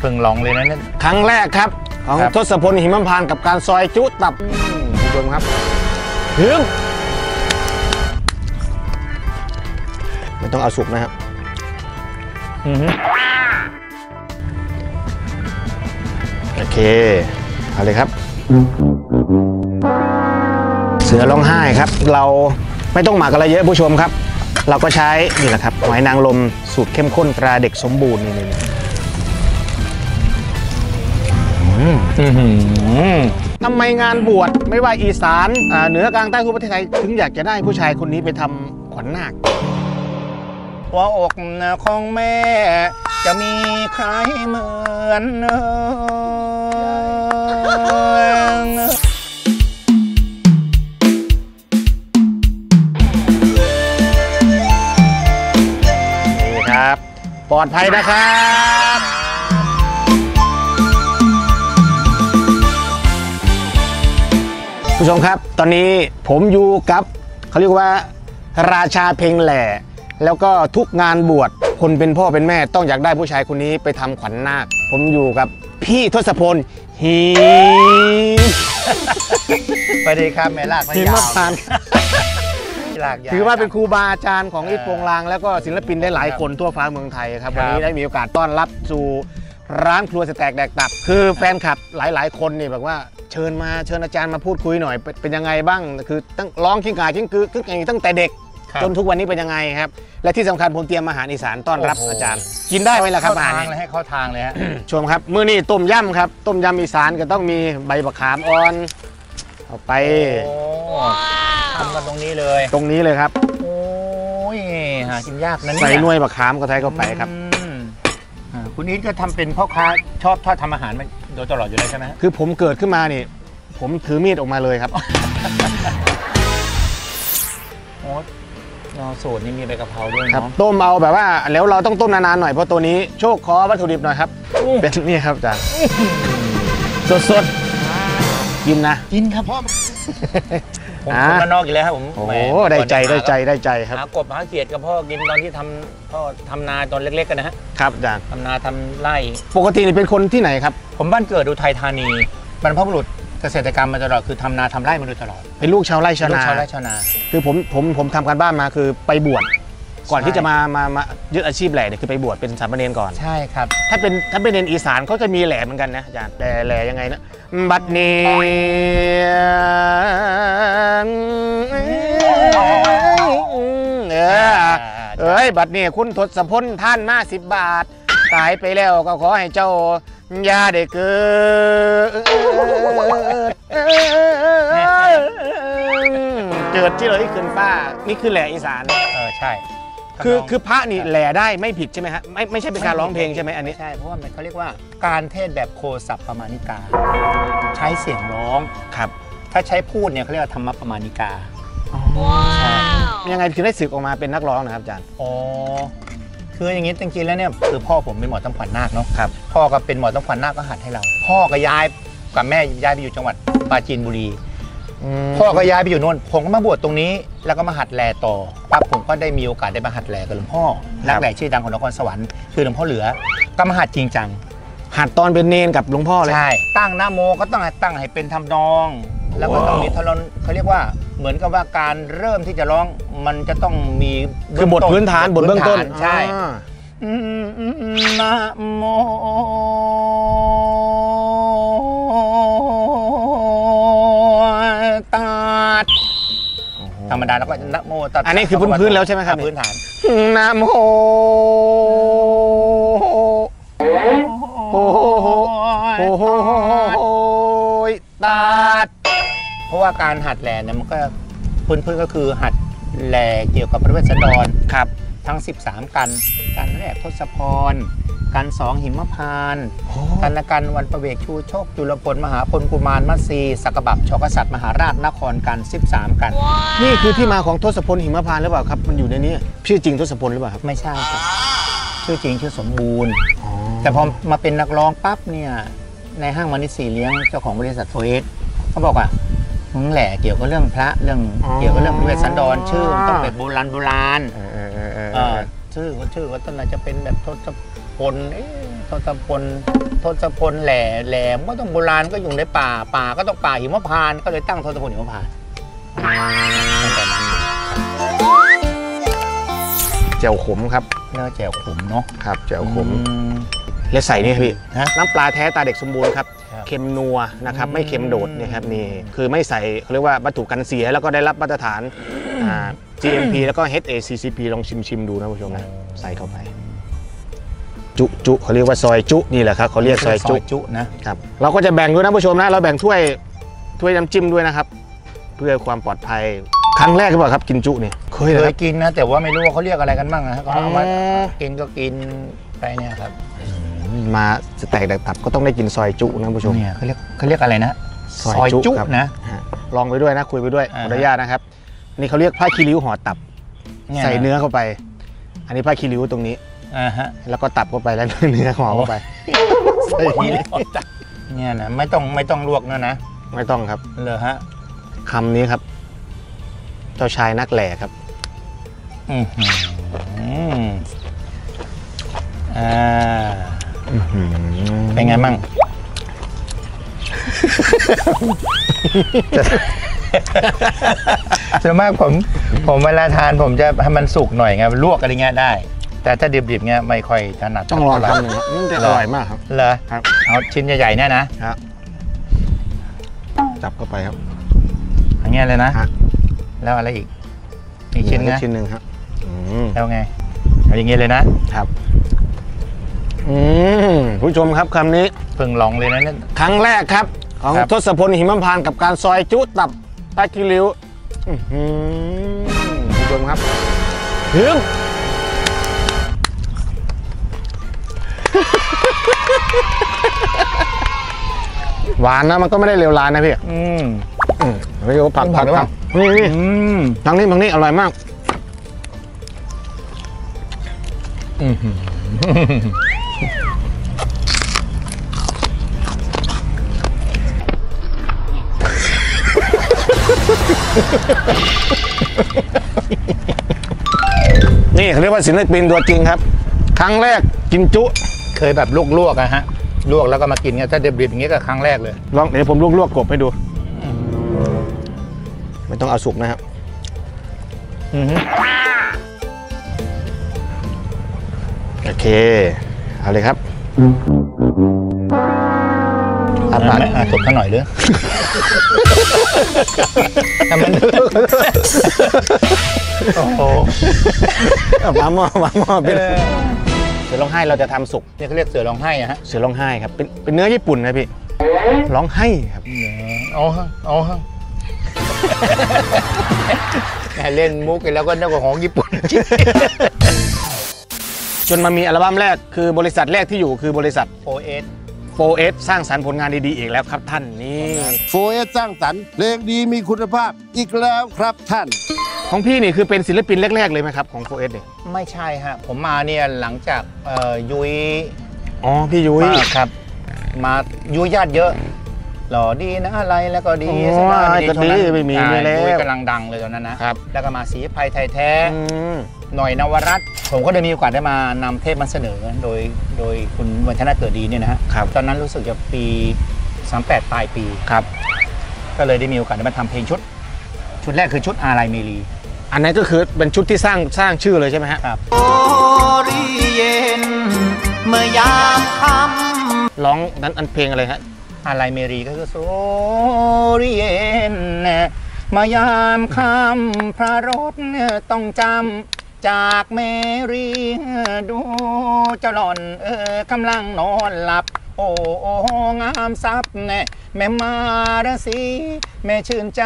เพิ่งลองเลยนะเนี่ยครั้งแรกครับของทศพลหิมพานต์กับการซอยจุตับผู้ชมครับถึงไม่ต้องเอาสุกนะครับโอเคเอาเลยครับเสือร้องไห้ครับเราไม่ต้องหมักอะไรเยอะผู้ชมครับเราก็ใช้นี่แหละครับหอยนางรมสูตรเข้มข้นตราเด็กสมบูรณ์นี่เลยทำไมงานบวชไม่ว่าอีสานเหนือกลางใต้ทั่วประเทศไทยถึงอยากจะได้ผู้ชายคนนี้ไปทำขวัญนาคหัวอกของแม่จะมีใครเหมือนนี่ครับปลอดภัยนะครับผู้ชมครับตอนนี้ผมอยู่กับเขาเรียกว่าราชาเพลงแหล่แล้วก็ทุกงานบวชคนเป็นพ่อเป็นแม่ต้องอยากได้ผู้ชายคนนี้ไปทำขวัญนาคผมอยู่กับพี่ทศพลหิมไปดีครับแม่ลากหิมพานต์ถือว่าเป็นครูบาอาจารย์ของอีกวงลางแล้วก็ศิลปินได้หลายคนทั่วฟ้าเมืองไทยครับวันนี้ได้มีโอกาสต้อนรับสู่ร้านครัวสแต็กแดกตับคือแฟนคลับหลายๆคนนี่บอกว่าเชิญอาจารย์มาพูดคุยหน่อยเป็นยังไงบ้างคือตั้งร้องขิงกาขิงกือขึ้นอย่างนี้ตั้งแต่เด็กจนทุกวันนี้เป็นยังไงครับและที่สำคัญผมเตรียมอาหารอีสานต้อนรับอาจารย์กินได้ไหมล่ะครับอาหารให้เข้าทางเลยฮะชมครับมื้อนี้ต้มยำครับต้มยำอีสานก็ต้องมีใบบักขามอ่อนเอาไปทำกันตรงนี้เลยครับโอ้ยหากินยากนะเนี่ยใส่หน่วยบักขามก็ใส่เข้าไปครับคุณอินก็ทำเป็นพ่อค้าชอบทอดทำอาหารมาโดยตลอดอยู่แล้วใช่ไหมคือผมเกิดขึ้นมานี่ผมถือมีดออกมาเลยครับโอ๊ตสูตรนี้มีใบกะเพราด้วยครับต้มเอาแบบว่าแล้วเราต้องต้มนานๆหน่อยเพราะตัวนี้โชคขอวัตถุดิบหน่อยครับเป็นนี่ครับอาจารย์สดๆกินนะกินครับพ่อผมคนมานอกอีกแล้วครับผมโอ้ได้ใจครับหากบหาเขียดกับพ่อกินตอนที่ทำพ่อทำนาตอนเล็กๆกันนะครับอาจารย์ทำนาทำไร่ปกตินี่เป็นคนที่ไหนครับผมบ้านเกิดอุทัยธานีบรรพบุรุษเกษตรกรรมมาตลอดคือทำนาทำไร่มาโดยตลอดเป็นลูกชาวไร่ชาวนาคือผมทำการบ้านมาคือไปบวชก่อนที่จะมายึดอาชีพแหล่เนี่ยคือไปบวชเป็นสามเณรก่อนใช่ครับถ้าเป็นเณรอีสานเขาจะมีแหล่เหมือนกันนะอาจารย์แหล่ยังไงนะบัดนี้บัดนี้คุณทศพลท่านมา10 บาทตายไปแล้วก็ขอให้เจ้ายาได้เกิดเกิดที่เลยขึ้นป้านี่คือแหล่อีสานใช่คือพระนี่แหล่ได้ไม่ผิดใช่ไหมฮะไม่ใช่เป็นการร้องเพลงใช่ไหมอันนี้ใช่เพราะว่ามันเขาเรียกว่าการเทศแบบโคสัพปมานิกาใช้เสียงร้องครับถ้าใช้พูดเนี่ยเขาเรียกว่าธรรมปมานิกายังไงคือได้สึกออกมาเป็นนักร้องนะครับอาจารย์อ๋อคืออย่างนี้จริงๆแล้วเนี่ยคือพ่อผมเป็นหมอต้องขวัญนาคเนาะครับพ่อก็เป็นหมอต้องขวัญนาคก็หัดให้เราพ่อก็ย้ายกับแม่ย้ายไปอยู่จังหวัดปราจีนบุรีพ่อก็ย้ายไปอยู่โน่นผมก็มาบวชตรงนี้แล้วก็มาหัดแหล่ต่อปั๊บผมก็ได้มีโอกาสได้มาหัดแหล่กับหลวงพ่อนักแหล่ชื่อดังของนครสวรรค์คือหลวงพ่อเหลือก็มาหัดจริงจังหัดตอนเป็นเนนกับหลวงพ่อเลยใช่ตั้งหน้าโมก็ต้องตั้งให้เป็นทำนองแล้วก็ต้องมีทรนเขาเรียกว่าเหมือนกับว่าการเริ่มที่จะร้องมันจะต้องมีคือบทพื้นฐานบทเบื้องต้นใช่นะโมตัดธรรมดาแล้วก็นะโมตัดอันนี้คือพื้นแล้วใช่ไหมครับพื้นฐานนะโมตัดเพราะว่าการหัดแหล่เนี่ยมันก็พื้นก็คือหัดแหล่เกี่ยวกับพระเวสสันดรครับทั้ง13กันการแรกทศพรกัน2หิมพานต์กันละกันวันประเวกชูโชคจุลพลมหาพลกุมารมัตสีสักบับชกษัตริย์มหาราชนครกัน13กันนี่คือที่มาของทศพลหิมพานต์หรือเปล่าครับมันอยู่ในนี้ชื่อจริงทศพลหรือเปล่าครับไม่ใช่ครับชื่อจริงชื่อสมบูรณ์แต่พอมาเป็นนักร้องปั๊บเนี่ยในห้างมานิสีเลี้ยงเจ้าของบริษัทโฟเอสเขาบอกว่ามึงแหละเกี่ยวกับเรื่องพระเรื่องเกี่ยวกับเรื่องพระเวสสันดรชื่อต้องเป็นโบราณชื่อก็จะเป็นแบบทศพล ทศพลแหลมก็ต้องโบราณก็อยู่ในป่าก็ต้องป่าหิมพานต์ก็เลยตั้งทศพลหิมพานต์แจ่วขมครับแล้วแจ่วขมเนาะครับแจ่วขมและใส่นี่ครับพี่น้ำปลาแท้ตาเด็กสมบูรณ์ครับเค็มนัวนะครับไม่เค็มโดดนะครับนี่คือไม่ใส่เขาเรียกว่าวัตถุกันเสียแล้วก็ได้รับมาตรฐาน GMP แล้วก็ HACCP ลองชิมดูนะผู้ชมนะใส่เข้าไปจุเขาเรียกว่าซอยจุนี่แหละครับเขาเรียกซอยจุนะครับเราก็จะแบ่งด้วยนะผู้ชมนะเราแบ่งถ้วยน้ำจิ้มด้วยนะครับเพื่อความปลอดภัยครั้งแรกหรือเปล่าครับกินจุนี่เคยกินนะแต่ว่าไม่รู้ว่าเขาเรียกอะไรกันบ้างนะก็เอามากินก็กินไปเนี่ยครับมาจะแตกดักตับก็ต้องได้กินซอยจุนะผู้ชมเนี่ยเขาเรียกอะไรนะซอยจุนะลองไปด้วยนะคุยไปด้วยขออนุญาตนะครับนี่เขาเรียกผ้าคีริ้วห่อตับใส่เนื้อเข้าไปอันนี้ผ้าคีริ้วตรงนี้แล้วก็ตับเข้าไปแล้วเนื้อห่อเข้าไปใส่คีริ้วเนี่ยนะไม่ต้องลวกนะไม่ต้องครับเลยฮะคำนี้ครับเจ้าชายนักแหล่ครับเป็นไงมั่งส่วนมากผมเวลาทานผมจะให้มันสุกหน่อยไงลวกอะไรเงี้ยได้แต่ถ้าดิบๆเงี้ยไม่ค่อยถนัดต้องรอทำหนึ่งอร่อยมากครับเหรอครับเอาชิ้นใหญ่ๆเนี่ยนะจับเข้าไปครับอย่างเงี้ยเลยนะแล้วอะไรอีกอีกชิ้นนะชิ้นหนึ่งครับแล้วไงเอาอย่างเงี้ยเลยนะครับผู้ชมครับคำนี้เพิ่งลองเลยนะเนี่ยครั้งแรกครับของทศพลหิมพานต์กับการซอยจุตับตะกี้ริ้วผู้ชมครับถึงหวานนะมันก็ไม่ได้เลวร้ายนะพี่เรียกว่าผักแล้วนี่ทางนี้อร่อยมากนี่เขาเรียกว่าศิลปินตัวจริงครับครั้งแรกกินจุเคยแบบลวกๆนะฮะลวกแล้วก็มากินเนี่ยถ้าเดือบๆอย่างเงี้ยก็ครั้งแรกเลยลองเดี๋ยวผมลวกกบให้ดูไม่ต้องเอาสุกนะครับโอเคเอาเลยครับอาปากสุกหน่อยด้วยทำมันโอ้โหมาหม้อไปเสือร้องไห้เราจะทำสุกนี่เขาเรียกเสือร้องไห้อะฮะเสือร้องไห้ครับเป็นเนื้อญี่ปุ่นนะพี่ร้องไห้ครับอ๋อเล่นมุกแล้วก็เนื้อของญี่ปุ่นจนมันมีอัลบั้มแรกคือบริษัทแรกที่อยู่คือบริษัท4Sสร้างสรรค์ผลงานดีๆอีกแล้วครับท่านนี่4Sสร้างสรรค์เพลงดีมีคุณภาพอีกแล้วครับท่านของพี่นี่คือเป็นศิลปินแรกๆเลยไหมครับของ4Sเนี่ยไม่ใช่ฮะผมมาเนี่ยหลังจากยุ้ยอ๋อพี่ยุ้ยครับมายุ้ยญาติเยอะหล่อดีนะอะไรแล้วก็ดีสบายดีไม่มีแล้วกำลังดังเลยตอนนั้นนะครับแล้วก็มาสีภัยไทยแท้หน่อยนวรัตน์ผมก็ได้มีโอกาสได้มานำเทปมาเสนอโดยคุณวัฒนาเกิดดีเนี่ยนะครับตอนนั้นรู้สึกจะปี38ปลายปีครับก็เลยได้มีโอกาสได้มาทำเพลงชุดแรกคือชุดอะไรเมรีอันนั้นก็คือเป็นชุดที่สร้างชื่อเลยใช่ไหมฮะครับโอรีเย็นเมื่อยามค่ำร้องนั้นอันเพลงอะไรฮะอะไรเมรีก็คือโซรีเย็นเมื่อยามค่ำพระรถต้องจำจากเมรีดูเจ้าหล่อนกำลังนอนหลับโอ้งามซับแน่แม่มาราศีแม่ชื่นใจไ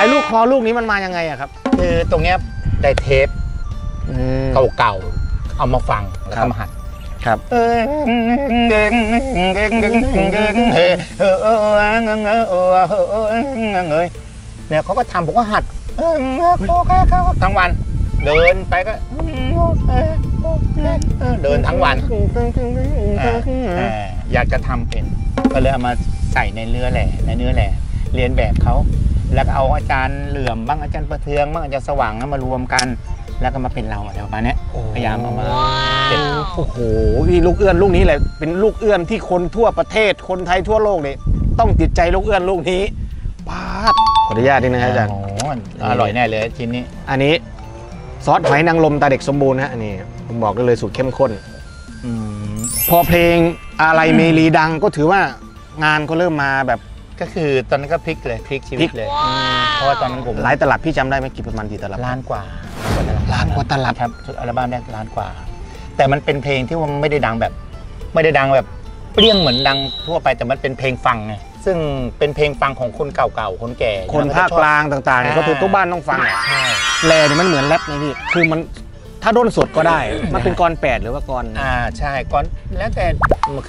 อ้ลูกคอลูกนี้มันมายังไงอะครับคือตรงเนี้ยได้เทปเก่าๆเอามาฟังแล้วก็มาหัดครับเนี่ยเขาก็ทำผมก็หัดทั้งวันเดินไปก็เดินทั้งวันอยากจะทำเป็นก็เลยเอามา ใส่ในเนื้อแหล่เรียนแบบเขาแล้วก็เอาอาจารย์เหลื่อมบ้างอาจารย์ประเทืองบ้างอาจารย์สว่างนั้นมารวมกันแล้วก็มาเป็นเราอะไรประมาณนี้พยายามเอามาเป็นโอ้โหลูกเอื้อนลูกนี้แหละเป็นลูกเอื้อนที่คนทั่วประเทศคนไทยทั่วโลกเลยต้องติดใจลูกเอื้อนลูกนี้ป้าขออนุญาตนิดนึงครับอาจารย์อร่อยแน่เลยชิ้นนี้อันนี้ซอสหอยนางรมตาเด็กสมบูรณ์ฮะนี่ผมบอกได้เลยสูตรเข้มข้นพอเพลงอะไรเมรีดังก็ถือว่างานก็เริ่มมาแบบก็คือตอนนั้นก็พลิกเลยพลิกชีวิตเลยเพราะว่าตอนนั้นผมหลายตลับพี่จำได้ไหมกี่ประมาณกี่ตลับล้านกว่าตลับครับอัลบั้มแรกล้านกว่าแต่มันเป็นเพลงที่ว่าไม่ได้ดังแบบเปรี้ยงเหมือนดังทั่วไปแต่มันเป็นเพลงฟังไงซึ่งเป็นเพลงฟังของคนเก่าๆคนแก่คนภาคกลางต่างๆก็ทุกบ้านต้องฟังแร่เนี่ยมันเหมือนแรปเลยพี่คือมันถ้าด้นสดก็ได้มันเป็นกร8หรือว่ากรใช่กรแล้วแต่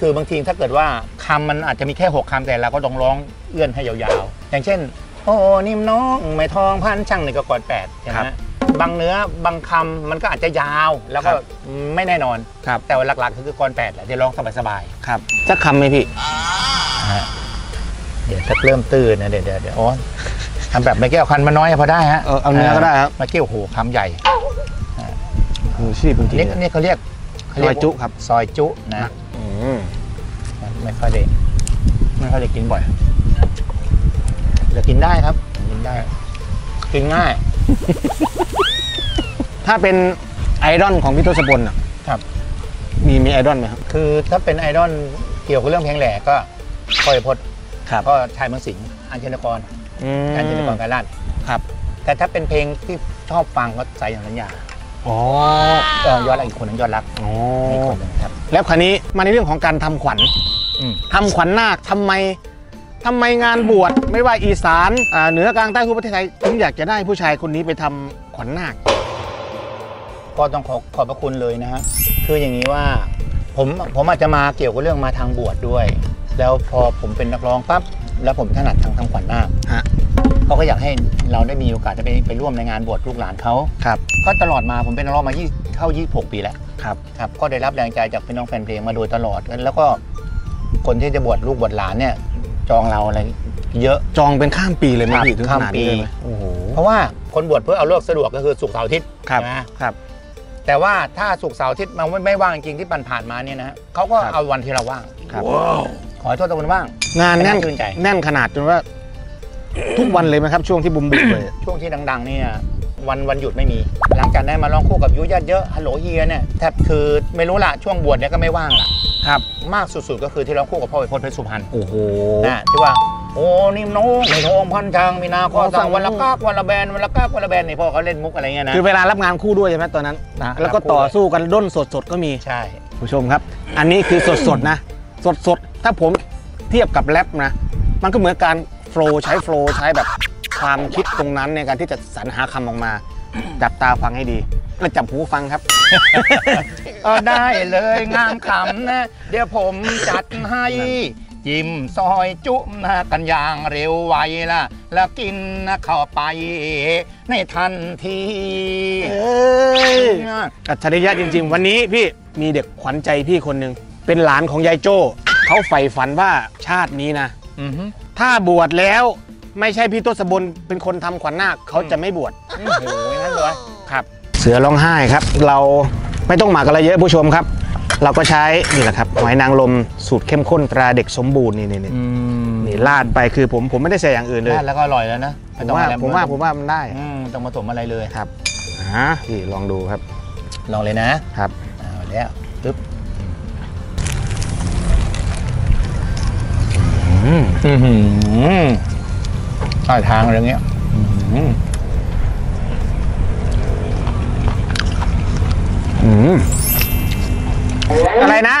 คือบางทีถ้าเกิดว่าคำมันอาจจะมีแค่6คำแต่เราก็ต้องร้องเอื้อนให้ยาวๆอย่างเช่นโอ้นิ่มน้องไม่ทองพันช่างในกร8ใช่ไหมบางเนื้อบางคำมันก็อาจจะยาวแล้วก็ไม่แน่นอนแต่ว่าหลักๆคือกร8แหละจะร้องสบายๆครับจะคำไหมพี่เดี๋ยวถ้าเริ่มตื่นนะเดี๋ยวอ๋อทำแบบไม่แก้วคันมันน้อยพอได้ฮะเอาเนื้อก็ได้ครับมาเกี่ยวโหคำใหญ่ชีพจริงๆนี่เขาเรียกซอยจุครับซอยจุนะไม่ค่อยได้กินบ่อยแต่กินได้ครับกินได้กินง่ายถ้าเป็นไอดอลของพี่ทศพลนะครับมีไอดอลไหมครับคือถ้าเป็นไอดอลเกี่ยวกับเรื่องเพลงแหล่ก็ค่อยพดก็ชายเมืองสิงห์อัญเชิญกรการลั่นครับแต่ถ้าเป็นเพลงที่ชอบฟังก็ใส่อย่างสัญญาย้อนอะไรอีกคนนึงยอดรักอีกคนนึงครับแล้วคราวนี้มาในเรื่องของการทำขวัญนาคทำไมงานบวชไม่ว่าอีสานเหนือกลางใต้ทั่วประเทศไทยผมอยากจะได้ผู้ชายคนนี้ไปทำขวัญนาคก็ต้องขอบพระคุณเลยนะฮะคืออย่างนี้ว่าผมอาจจะมาเกี่ยวกับเรื่องมาทางบวชด้วยแล้วพอผมเป็นนักร้องปั๊บแล้วผมถนัดทางทำขวัญนาคเขาก็อยากให้เราได้มีโอกาสจะไปร่วมในงานบวชลูกหลานเขาครับก็ตลอดมาผมเป็นนักร้องมา26ปีแล้วครับก็ได้รับแรงใจจากพี่น้องแฟนเพลงมาโดยตลอดแล้วก็คนที่จะบวชลูกบวชหลานเนี่ยจองเราอะไรเยอะจองเป็นข้ามปีเลยไม่ถึงข้ามปีโอ้โหเพราะว่าคนบวชเพื่อเอาเลิกสะดวกก็คือศุกร์เสาร์อาทิตย์นะครับแต่ว่าถ้าศุกร์เสาร์อาทิตย์มันไม่ว่างจริงที่ผ่านมาเนี่ยนะเขาก็เอาวันที่เราว่างขอโทษตะวันว่างงานแน่นจนใจแน่นขนาดจนว่าทุกวันเลยไหมครับช่วงที่บุมเลยช่วงที่ดังๆนี่วันหยุดไม่มีหลังจากนั้นมาร้องคู่กับยุยญาติเยอะฮัลโหลเฮียเนี่ยแทบคือไม่รู้ละช่วงบวชเนี่ยก็ไม่ว่างละครับมากสุดๆก็คือที่ร้องคู่กับพ่อไอพจน์เพชรสุพรรณโอ้โหนะที่ว่าโอ้นิ่มน้องไม่ทองพันทางมีนาข้อสั่งวันละก้าวันละแบนนี่พ่อเขาเล่นมุกอะไรเงี้ยนะคือเวลารับงานคู่ด้วยใช่ไหมตอนนั้นแล้วก็ต่อสู้กันด้นสดๆก็มีใช่ผู้ชมครับอันนี้คือสดๆนะสดๆถ้าผมเทียบกับแรปนะมันก็เหมือนการโฟล์ใช้แบบความคิดตรงนั้นในการที่จะสรรหาคำออกมาจับตาฟังให้ดีและจับหูฟังครับได้เลยงามคำนะเดี๋ยวผมจัดให้จิ้มซอยจุ๊บนะกันอย่างเร็วไวล่ะแล้วกินนะเข้าไปในทันทีอัจฉริยะจริงๆวันนี้พี่มีเด็กขวัญใจพี่คนหนึ่งเป็นหลานของยายโจ้เขาใฝ่ฝันว่าชาตินี้นะถ้าบวชแล้วไม่ใช่พี่ทศพลเป็นคนทำขวัญนาคเขาจะไม่บวชโอ้โหงั้นเลยครับเสือร้องไห้ครับเราไม่ต้องหมักอะไรเยอะผู้ชมครับเราก็ใช้นี่แหละครับหอยนางรมสูตรเข้มข้นตราเด็กสมบูรณ์นี่ลาดไปคือผมไม่ได้ใส่อย่างอื่นเลยลาดแล้วก็อร่อยแล้วนะผมว่ามันได้ต้องผสมอะไรเลยครับนี่ลองดูครับลองเลยนะครับเอาแล้วปึ๊บใต้ทางอะไรเงี้ยอะไรนะ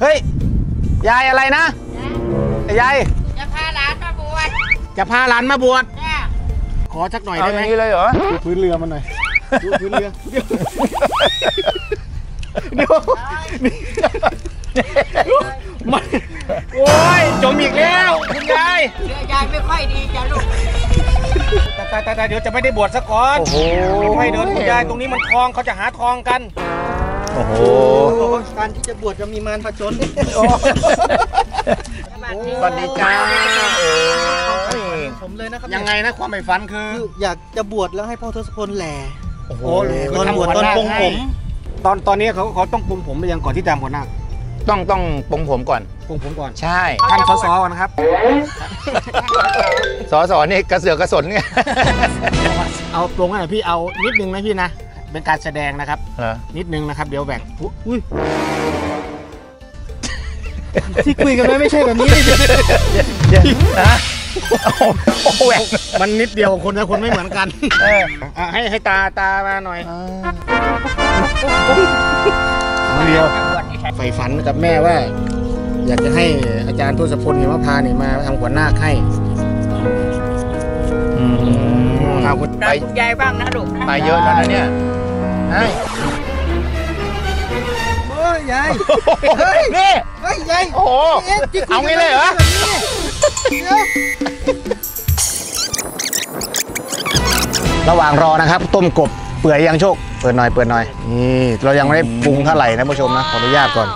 เฮ้ยยายอะไรนะยายจะพาหลานมาบวชขอสักหน่อยได้ไหมเลยเหรอดูพื้นเรือมันหน่อยดูพื้นเรือเดี๋ยวโอ้ยจมอีกแล้วคุณยายไม่ค่อยดีจ้ะลูกแต่เดี๋ยวจะไม่ได้บวชซะก่อนไม่เดินคุณยายตรงนี้มันทองเขาจะหาทองกันโอ้โหการที่จะบวชจะมีมารผจญ สวัสดีจ้าผมเลยนะครับยังไงนะความใฝ่ฝันคืออยากจะบวชแล้วให้พ่อทศพลแหล่โอ้โหตอนบวชตอนปลงผมตอนนี้เขาต้องปลงผมไปยังก่อนที่จะบวชนะต้องปลงผมก่อนปลงผมก่อนใช่ท่านสสก่อนนะครับสสนี่กระเสือกกระสนไงเอาปลงให้พี่เอานิดนึงไหมพี่นะเป็นการแสดงนะครับนิดนึงนะครับเดี๋ยวแบ่งอุ้ยที่คุยกันไม่ใช่แบบนี้นะโอ้แหวกมันนิดเดียวคนแต่คนไม่เหมือนกันให้ตามาหน่อยเดียวใฝ่ฝันกับแม่ว่าอยากจะให้อาจารย์ทศพลหิมพานต์มาทำขวัญนาคให้ไปคุณยายบ้างนะลูกไปเยอะแล้วนะเนี่ยเฮ้ยยายนี่เฮ้ยยายโอ้โหเอางี้เลยเหรอระหว่างรอนะครับต้มกบเปื่อยยังโชคเปิดหน่อยนี่เรายังไม่ได้ปรุงเท่าไหร่นะผู้ชมนะขออนุญาตก่อน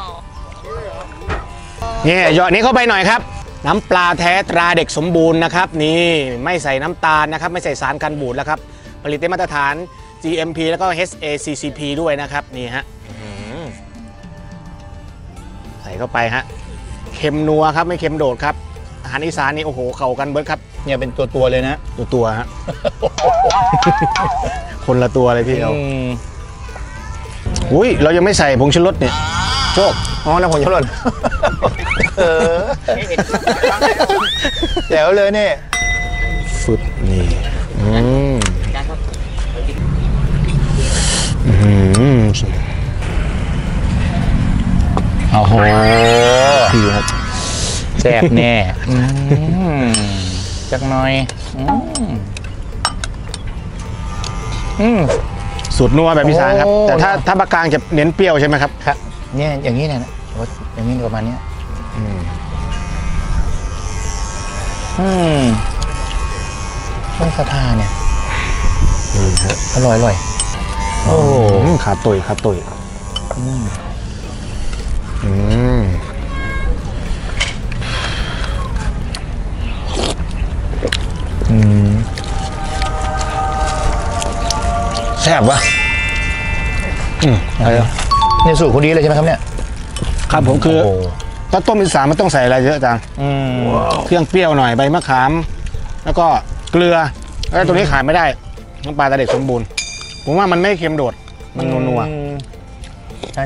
นี่หยอดนี้เข้าไปหน่อยครับน้ำปลาแท้ตราเด็กสมบูรณ์นะครับนี่ไม่ใส่น้ำตาลนะครับไม่ใส่สารกันบูดแล้วครับผลิตได้มาตรฐาน GMP แล้วก็ HACCP ด้วยนะครับนี่ฮะใส่เข้าไปฮะเค็มนัวครับไม่เค็มโดดครับอาหารอีสานนี่โอ้โหเข้ากันเบิร์ดครับเนี่ยเป็นตัวเลยนะตัวฮะคนละตัวเลยพี่เราอุ้ยเรายังไม่ใส่ผงชูรสเนี่ยโชคอ๋อแล้วผงชูรสเดี๋ยวเลยเนี่ยสุดนี่โอ้โหพี่ครับแซ่บแน่จักหน่อยสูตรนัวแบบพิซซ่าครับแต่ถ้าปลากลางจะเน้นเปรี้ยวใช่ไหมครับครับเนี่ยอย่างนี้เนี่ยนะอย่างนี้ประมาณนี้ต้นสะทาเนี่ยอร่อยโอ้ขาตุยแซ่บวะเนี่ยสูตรคนดีเลยใช่ไหมครับเนี่ยครับผมคือถ้าต้มอีสานมันต้องใส่อะไรเยอะจังเครื่องเปรี้ยวหน่อยใบมะขามแล้วก็เกลือแล้วตัวนี้ขายไม่ได้น้ำปลาตาเด็กสมบูรณ์ผมว่ามันไม่เค็มโดดมันนัว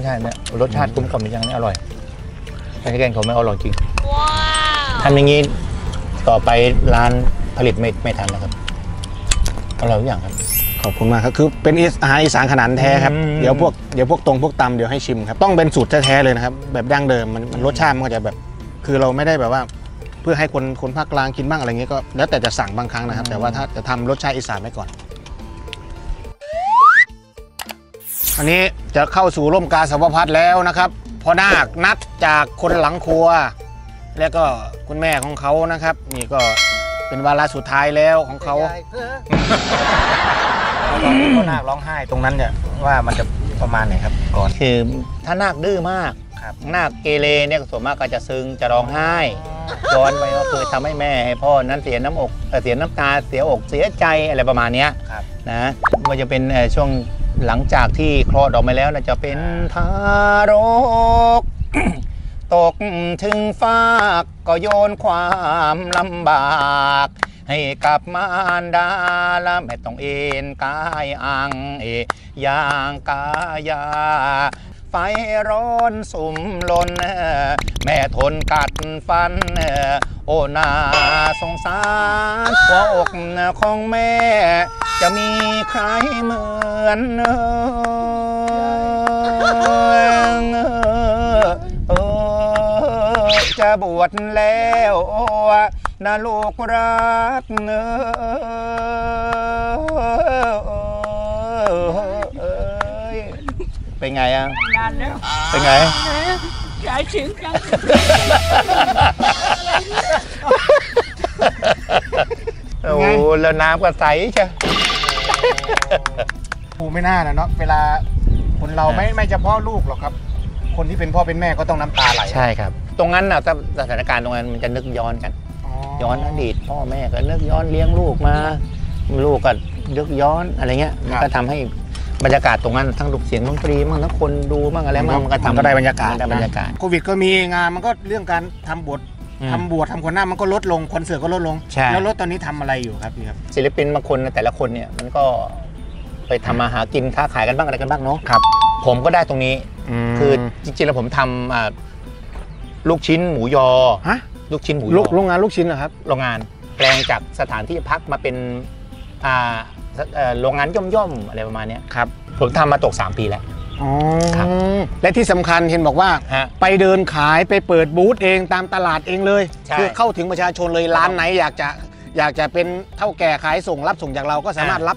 ใช่ๆเนี่ยรสชาติกลมกล่อมอย่างนี้อร่อยแต่แกงเขาไม่อร่อยจริงทำอย่างนี้ต่อไปร้านผลิตไม่ทันแล้วครับอร่อยทุกอย่างครับขอบคุณมากครับคือเป็นอาหารอีสานขนาดแท้ครับเดี๋ยวพวกตรงพวกตำเดี๋ยวให้ชิมครับต้องเป็นสูตรแท้ๆเลยนะครับแบบดั้งเดิมมันรสชาติมันก็จะแบบคือเราไม่ได้แบบว่าเพื่อให้คนภาคกลางกินบ้างอะไรเงี้ยก็แล้วแต่จะสั่งบางครั้งนะครับแต่ว่าถ้าจะทำรสชาติอีสานไว้ก่อนอันนี้จะเข้าสู่ร่มกาสาวพัดแล้วนะครับพ่อนาคนัดจากคนหลังครัวแล้วก็คุณแม่ของเขานะครับนี่ก็เป็นวาระสุดท้ายแล้วของเขาพ่อนาคร้องไห้ตรงนั้นเนี่ยว่ามันจะประมาณไหนครับก่อนคือถ้านาคดื้อมากครับนาคเกเรเนี่ยส่วนมากก็จะซึ้งจะร้องไห้ย้อนไปว่าเคยทำให้แม่ให้พ่อนั้นเสียน้ำอกเสียน้ำตาเสียอกเสียใจอะไรประมาณนี้นะมันจะเป็นช่วงหลังจากที่คลอดออกมาแล้วจะเป็นทารกตกถึงฟากก็โยนความลำบากให้กับมารดาและแม่ต้องเอ็นกายอังเอย่างกายาไฟร้อนสุ่มลนแม่ทนกัดฟันโอนาสงสารหัวอกของแม่จะมีใครเหมือนจะบวชแล้วนะลูกรักเนอเป็นไงอ่ะนานแล้วเป็นไงยายถึงจังโอ้แล้วน้ำก็ใสใช่ปูไม่น่านะเนาะเวลาคนเราไม่เฉพาะลูกหรอกครับคนที่เป็นพ่อเป็นแม่ก็ต้องน้ำตาไหลใช่ครับ ตรงนั้นนะถ้าสถานการณ์ตรงนั้นมันจะนึกย้อนกันย้อนอดีตพ่อแม่ก็นึกย้อนเลี้ยงลูกมาลูกก็นึกย้อนอะไรเงี้ยมันก็ทำให้บรรยากาศตรงนั้นทั้งลูกเสียงดนตรีมั่งทั้งคนดูมั่งอะไรมั่งมันก็ทำก็ได้บรรยากาศโควิดก็มีงานมันก็เรื่องการทำบวชทำคนหน้ามันก็ลดลงคอนเสิร์ตก็ลดลงแล้วลดตอนนี้ทำอะไรอยู่ครับพี่ครับศิลปินบางคนแต่ละคนเนี่ยมันก็ไปทำมาหากินค้าขายกันบ้างอะไรกันบ้างเนาะครับผมก็ได้ตรงนี้คือจริงๆแล้วผมทำลูกชิ้นหมูยอลูกชิ้นหมูยอโรงงานลูกชิ้นเหรอครับโรงงานแปลงจากสถานที่พักมาเป็นโรงงานย่อมๆอะไรประมาณนี้ครับผมทำมาตก3 ปีแล้วและที่สำคัญเห็นบอกว่าไปเดินขายไปเปิดบูธเองตามตลาดเองเลยคือเข้าถึงประชาชนเลยร้านไหนอยากจะเป็นเท่าแก่ขายส่งรับส่งจากเราก็สามารถรับ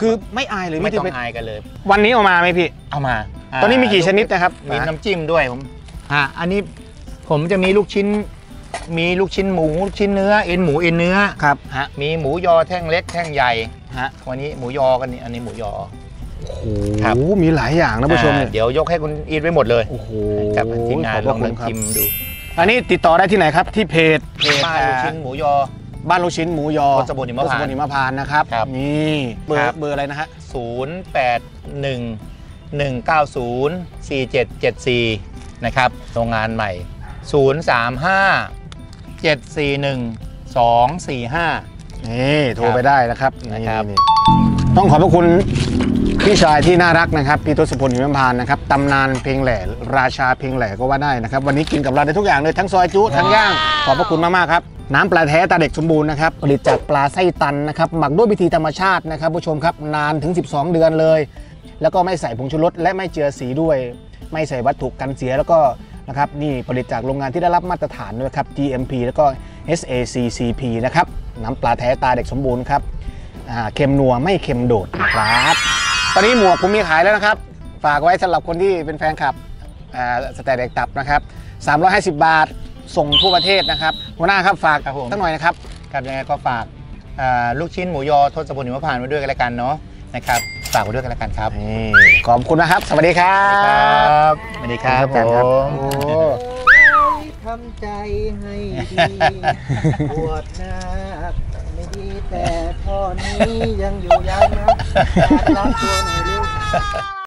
คือไม่อายเลยไม่ต้องอายกันเลยวันนี้เอามาไหมพี่เอามาตอนนี้มีกี่ชนิดนะครับมีน้ำจิ้มด้วยผมอันนี้ผมจะมีลูกชิ้นหมูลูกชิ้นเนื้อเอ็นหมูเอ็นเนื้อครับมีหมูยอแท่งเล็กแท่งใหญ่วันนี้หมูยอกันนี่อันนี้หมูยอโอ้โหมีหลายอย่างนะผู้ชมเดี๋ยวยกให้คุณอีทไว้หมดเลยโอ้โหกับทีมงานลองชิมดูอันนี้ติดต่อได้ที่ไหนครับที่เพจบ้านลูกชิ้นหมูยอบ้านลูกชิ้นหมูยอสมบูรณ์หิมพานต์นะครับนี่เบอร์อะไรนะฮะ081-190-4774นะครับโรงงานใหม่035-741-245นี่โทรไปได้นะครับต้องขอบพระคุณพี่ชายที่น่ารักนะครับพี่ทศพลหิมพานต์นะครับตำนานเพลงแหล่ราชาเพลงแหล่ก็ว่าได้นะครับวันนี้กินกับเราได้ทุกอย่างเลยทั้งซอยจุ๊ทั้งย่างขอบพระคุณมากๆครับน้ำปลาแท้ตาเด็กสมบูรณ์นะครับผลิตจากปลาไส้ตันนะครับหมักด้วยวิธีธรรมชาตินะครับผู้ชมครับนานถึง12 เดือนเลยแล้วก็ไม่ใส่ผงชูรสและไม่เจือสีด้วยไม่ใส่วัตถุกันเสียแล้วก็นะครับนี่ผลิตจากโรงงานที่ได้รับมาตรฐานด้วยครับ GMP แล้วก็ SACCP นะครับน้ำปลาแท้ตาเด็กสมบูรณ์ครับเค็มนัวไม่เค็มโดดครับตอนนี้หมวกผมมีขายแล้วนะครับฝากไว้สำหรับคนที่เป็นแฟนคลับสแตนเด็กตับนะครับ350 บาทส่งทั่วประเทศนะครับหัวหน้าครับฝากตั้งหน่อยนะครับกับยังไงก็ฝากลูกชิ้นหมูยอทศพลหิมพานต์มาด้วยกันแล้วกันเนาะนะครับฝากมาด้วยกันแล้วกันครับขอบคุณนะครับสวัสดีครับสวัสดีครับผมทำใจให้ดีปวดหน้าไม่ดีแต่พ่อนี้ยังอยู่ยันนะรักตัวหน่อยเร็ว